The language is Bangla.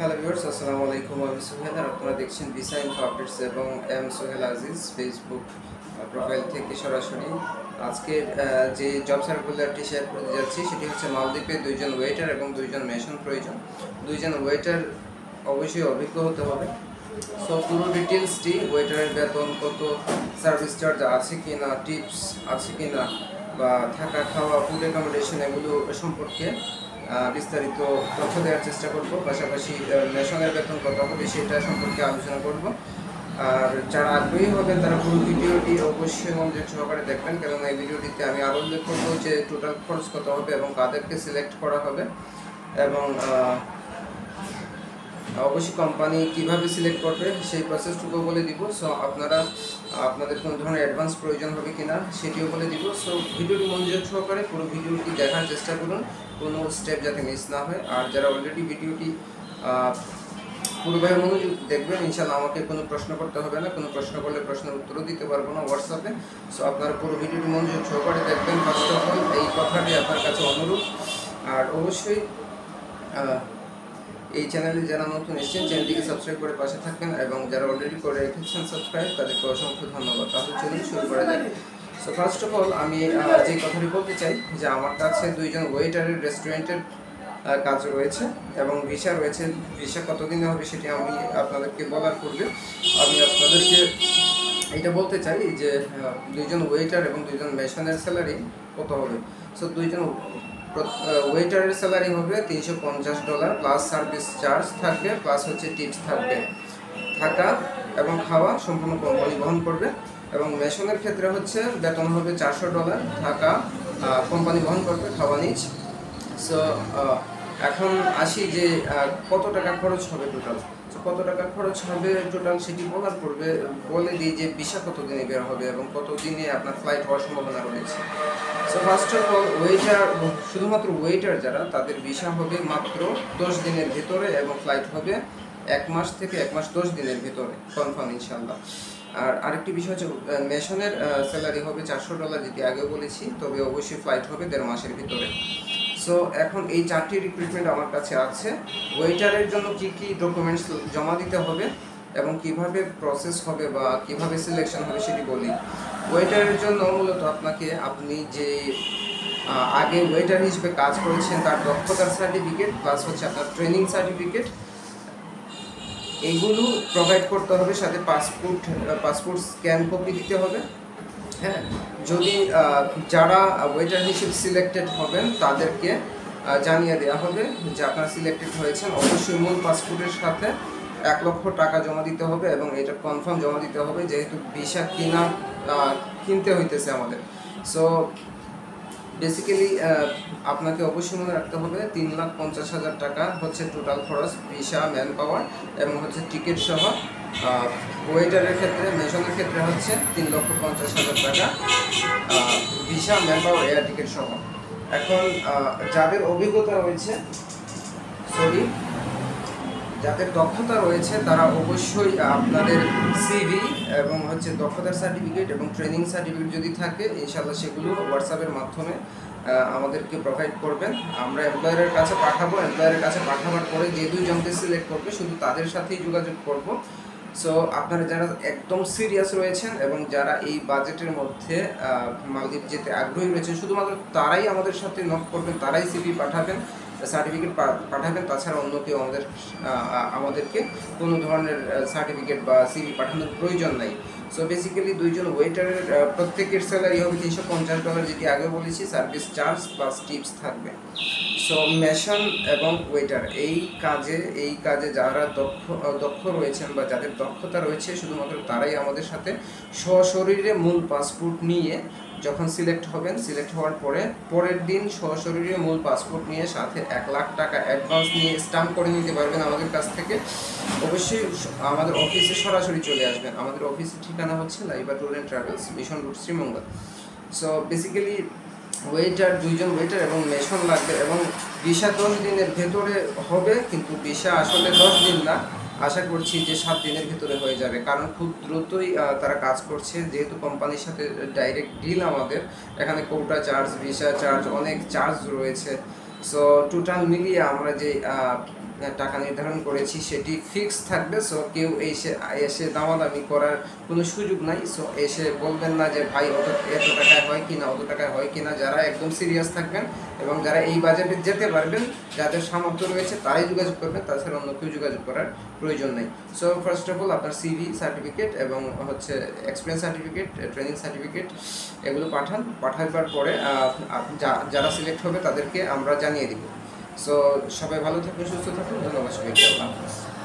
हेलो व्यूअर्स अस्सलामु अलैकुम আমি সোহেল আর আপনারা দেখছেন ভিসা ইনফো আপডেটস এবং M Sohel Aziz Facebook profile থেকে সরাসরি আজকের যে জব সার্কুলারটি শেয়ার করতে যাচ্ছি সেটি হচ্ছে মালদ্বীপে দুইজন ওয়েটার এবং দুইজন মেশন প্রয়োজন। দুইজন ওয়েটার অবশ্যই অভিজ্ঞ হতে হবে। সো পুরো ডিটেলসটি ওয়েটারের বেতন কত, সার্ভিস চার্জ আছে কি না, টিপস আছে কি না বা থাকা খাওয়া ফুড অ্যাকোমোডেশন এগুলো সম্পর্কে বিস্তারিত তথ্য দেওয়ার চেষ্টা করব। পাশাপাশি ন্যাশনাল বেতন কত হবে সেটা সম্পর্কে আলোচনা করব। আর যারা আগ্রহী হবেন তারা পুরো ভিডিওটি অবশ্যই মনোযোগ সহকারে দেখবেন, কারণ এই ভিডিওটিতে আমি আরও উল্লেখ করবো যে টোটাল খরচ কত হবে এবং কাদেরকে সিলেক্ট করা হবে এবং অবশ্যই কোম্পানি কীভাবে সিলেক্ট করবে সেই প্রসেসটুকু বলে দিব। সো আপনাদের কোনো ধরনের অ্যাডভান্স প্রয়োজন হবে কি না সেটিও বলে দিব। সো ভিডিওটি মনোযোগ সহকারে পুরো ভিডিওটি দেখার চেষ্টা করুন, কোনো স্টেপ যাতে মিস না হয়। আর যারা অলরেডি ভিডিওটি পুরোভাবে মনোযোগ দেখবেন ইনশাআল্লাহ আমাকে কোনো প্রশ্ন করতে হবে না, কোনো প্রশ্ন করলে প্রশ্নের উত্তরও দিতে পারবো না হোয়াটসঅ্যাপে। সো আপনারা পুরো ভিডিওটি মনোযোগ সহকারে দেখবেন, ফার্স্ট অফ অল এই কথাটি আপনার কাছে অনুরোধ। আর অবশ্যই এই চ্যানেলে যারা নতুন এসেছেন চ্যানেলটিকে সাবস্ক্রাইব করে পাশে থাকবেন এবং যারা অলরেডি করে রেখেছেন সাবস্ক্রাইব তাদেরকে অসংখ্য ধন্যবাদ। তাহলে চলুন শুরু করা যাক। সো ফার্স্ট অফ অল আমি যে কথাটি বলতে চাই যে আমার কাছে দুইজন ওয়েটারের রেস্টুরেন্টের কাজ রয়েছে এবং ভিসা রয়েছে। ভিসা কতদিনে হবে সেটি আমি আপনাদেরকে বলার পূর্বে আমি আপনাদেরকে এটা বলতে চাই যে দুইজন ওয়েটার এবং দুইজন মেশনের স্যালারি কত হবে। সো দুইজন ওয়েটারের স্যালারি হবে $350 প্লাস সার্ভিস চার্জ থাকবে, প্লাস হচ্ছে টিপস থাকবে। থাকা এবং খাওয়া সম্পূর্ণ কোম্পানি বহন করবে এবং মেশনের ক্ষেত্রে হচ্ছে বেতন হবে $400, থাকা কোম্পানি বহন করবে, খাওয়া নিজ। সো এখন আসি যে কত টাকা খরচ হবে টোটাল। কত টাকা খরচ হবে টোটাল সেটি বলার পূর্বে বলে দিই যে ভিসা কতদিনে বের হবে এবং কতদিনে আপনার ফ্লাইট হওয়ার সম্ভাবনা রয়েছে। So first of all waiter, শুধুমাত্র ওয়েটার যারা তাদের ভিসা হবে মাত্র 10 দিনের ভেতরে এবং ফ্লাইট হবে 1 মাস থেকে 1 মাস 10 দিনের ভেতরে কনফার্ম ইনশাল্লাহ। আর আরেকটি বিষয় হচ্ছে মেশনের স্যালারি হবে $400 যেটি আগে বলেছি, তবে অবশ্যই ফ্লাইট হবে 1.5 মাসের ভিতরে। সো এখন এই 4টি রিক্রুটমেন্ট আমার কাছে আছে। ওয়েটারের জন্য কি কি ডকুমেন্টস জমা দিতে হবে এবং কিভাবে প্রসেস হবে বা কিভাবে সিলেকশন হবে সেটি বলি। ওয়েটারের জন্য মূলত আপনি যে আগে ওয়েটার হিসেবে কাজ করেছেন তার দক্ষতার সার্টিফিকেট প্লাস হচ্ছে আপনার ট্রেনিং সার্টিফিকেট এইগুলো প্রোভাইড করতে হবে, সাথে পাসপোর্ট স্ক্যান কপি দিতে হবে। হ্যাঁ, যদি যারা ওয়েটার হিসেবে সিলেক্টেড হবেন তাদেরকে জানিয়ে দেওয়া হবে যে আপনারা সিলেক্টেড হয়েছেন। অবশ্যই মূল পাসপোর্টের সাথে $1,00,000 জমা দিতে হবে এবং এটা কনফার্ম জমা দিতে হবে, যেহেতু ভিসা কিনতে হইতেছে আমাদের। সো বেসিক্যালি আপনাকে অবশ্যই মনে রাখতে হবে $3,50,000 হচ্ছে টোটাল খরচ ভিসা, ম্যান পাওয়ার এবং হচ্ছে টিকিট সহ। ওয়েটারের ক্ষেত্রে মেশনের ক্ষেত্রে হচ্ছে $3,50,000 visa, man power, air ticket সহ। এখন যাদের অভিজ্ঞতা রয়েছে যাদের দক্ষতা রয়েছে তারা অবশ্যই আপনাদের সিভি এবং হচ্ছে দক্ষতার সার্টিফিকেট এবং ট্রেনিং সার্টিফিকেট যদি থাকে ইনশাআল্লাহ সেগুলো হোয়াটসঅ্যাপের মাধ্যমে আমাদেরকে প্রোভাইড করবেন। আমরা এমপ্লয়ারের কাছে পাঠাবো, এমপ্লয়ারের কাছে পাঠাবার পরে যে দুইজনকে সিলেক্ট করবে শুধু তাদের সাথেই যোগাযোগ করব। সো আপনারা যারা একদম সিরিয়াস রয়েছেন এবং যারা এই বাজেটের মধ্যে মালদ্বীপ যেতে আগ্রহী রয়েছেন শুধুমাত্র তারাই আমাদের সাথে নক করবেন, তারাই সিভি পাঠাবেন, সার্টিফিকেট পাঠাবেন। তাছাড়া অন্য কেউ আমাদেরকে কোনো ধরনের সার্টিফিকেট বা সিভি পাঠানোর প্রয়োজন নাই। সো বেসিক্যালি দুইজন ওয়েটারের প্রত্যেকের স্যালারি হবে $350 যেটি আগে বলেছি, সার্ভিস চার্জ প্লাস টিপস থাকবে। সো মেশন এবং ওয়েটার এই কাজে যারা দক্ষ রয়েছেন বা যাদের দক্ষতা রয়েছে শুধুমাত্র তারাই আমাদের সাথে সশরীরে মূল পাসপোর্ট নিয়ে যখন সিলেক্ট হবেন, সিলেক্ট হওয়ার পরের দিন সশরীরে মূল পাসপোর্ট নিয়ে সাথে $1,00,000 অ্যাডভান্স নিয়ে স্ট্যাম্প করে নিতে পারবেন আমাদের কাছ থেকে। অবশ্যই আমাদের অফিসে সরাসরি চলে আসবেন। আমাদের অফিসের ঠিকানা হচ্ছে Laiba tour and travels, mission road, Sreemangal. So basically দুইজন ওয়েটার এবং মেশন লাগবে এবং ভিসা 10 দিনের ভেতরে হবে, কিন্তু ভিসা আসলে 10 দিন না, আশা করছি যে 7 দিনের ভিতরে হয়ে যাবে, কারণ খুব দ্রুতই তারা কাজ করছে। যেহেতু কোম্পানির সাথে ডাইরেক্ট ডিল আমাদের, এখানে কোটা চার্জ, ভিসা চার্জ, অনেক চার্জ রয়েছে। সো টোটাল মিলিয়ে আমরা যে টাকা নির্ধারণ করেছি সেটি ফিক্স থাকবে। সো কেউ এসে দামাদামি করার কোনো সুযোগ নাই। সো এসে বলবেন না যে ভাই এত টাকায় হয় কি না, অত টাকায় হয় কি না। যারা একদম সিরিয়াস থাকবেন এবং যারা এই বাজেটে যেতে পারবেন, যাদের সামর্থ্য রয়েছে তারাই যোগাযোগ করবেন, তাছাড়া অন্য কেউ যোগাযোগ করার প্রয়োজন নেই। সো ফার্স্ট অফ অল আপনার সিভি সার্টিফিকেট এবং হচ্ছে এক্সপিরিয়েন্স সার্টিফিকেট, ট্রেনিং সার্টিফিকেট এগুলো পাঠাবার পরে যারা সিলেক্ট হবে তাদেরকে আমরা জানিয়ে দিব। সো সবাই ভালো থাকবেন, সুস্থ থাকবেন, ধন্যবাদ সবাইকে।